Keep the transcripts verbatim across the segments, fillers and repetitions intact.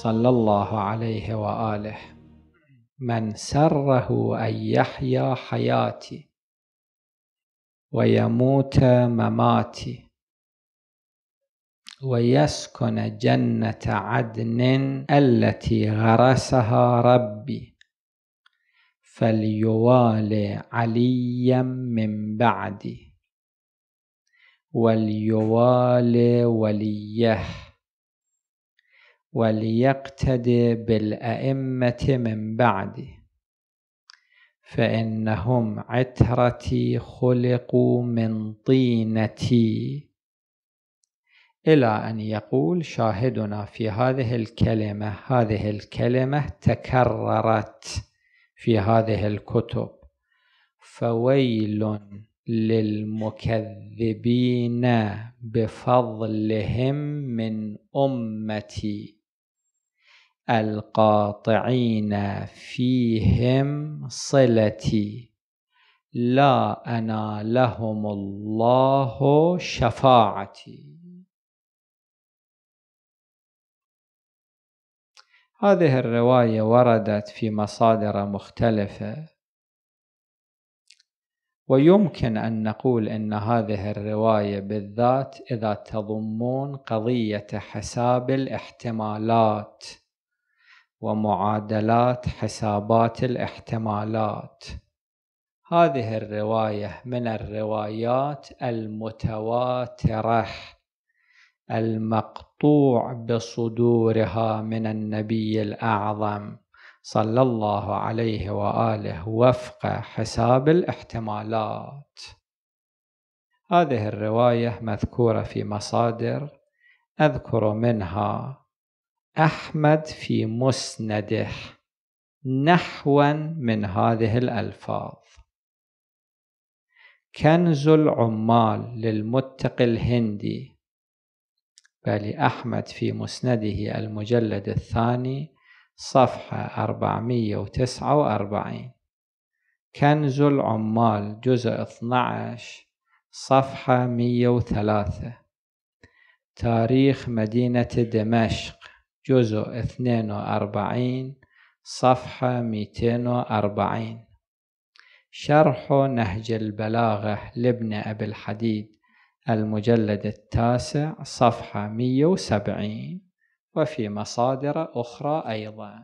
صلى الله عليه وآله: من سره أن يحيا حياتي ويموت مماتي ويسكن جنة عدن التي غرسها ربي فليوالي عليا من بعدي وليوالي وليه وليقتدي بالأئمة من بعدي فإنهم عترتي خلقوا من طينتي، إلى أن يقول شاهدنا في هذه الكلمة. هذه الكلمة تكررت في هذه الكتب: فويل للمكذبين بفضلهم من أمتي القاطعين فيهم صلتي لا أنالهم الله شفاعتي. هذه الرواية وردت في مصادر مختلفة، ويمكن أن نقول أن هذه الرواية بالذات إذا تضمون قضية حساب الاحتمالات ومعادلات حسابات الاحتمالات، هذه الرواية من الروايات المتواترة المقطوع بصدورها من النبي الأعظم صلى الله عليه وآله وفق حساب الاحتمالات. هذه الرواية مذكورة في مصادر أذكر منها: أحمد في مسنده نحوا من هذه الألفاظ، كنز العمال للمتقي الهندي، بل أحمد في مسنده المجلد الثاني صفحة أربعمئة وتسعة وأربعين، كنز العمال جزء اثنعش صفحة مئة وثلاثة، تاريخ مدينة دمشق جزء اثنين وأربعين صفحة مئتين وأربعين، شرح نهج البلاغة لابن أبي الحديد المجلد التاسع صفحة مئة وسبعين، وفي مصادر أخرى أيضا.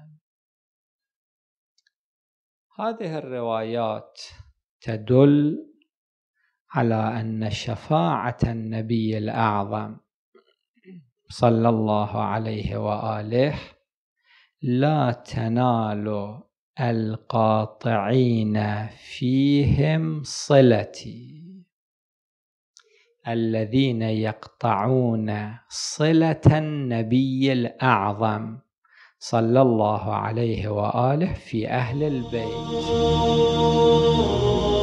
هذه الروايات تدل على أن شفاعة النبي الأعظم صلى الله عليه وآله لا تنال القاطعين فيهم صلتي، الذين يقطعون صلة النبي الأعظم صلى الله عليه وآله في أهل البيت.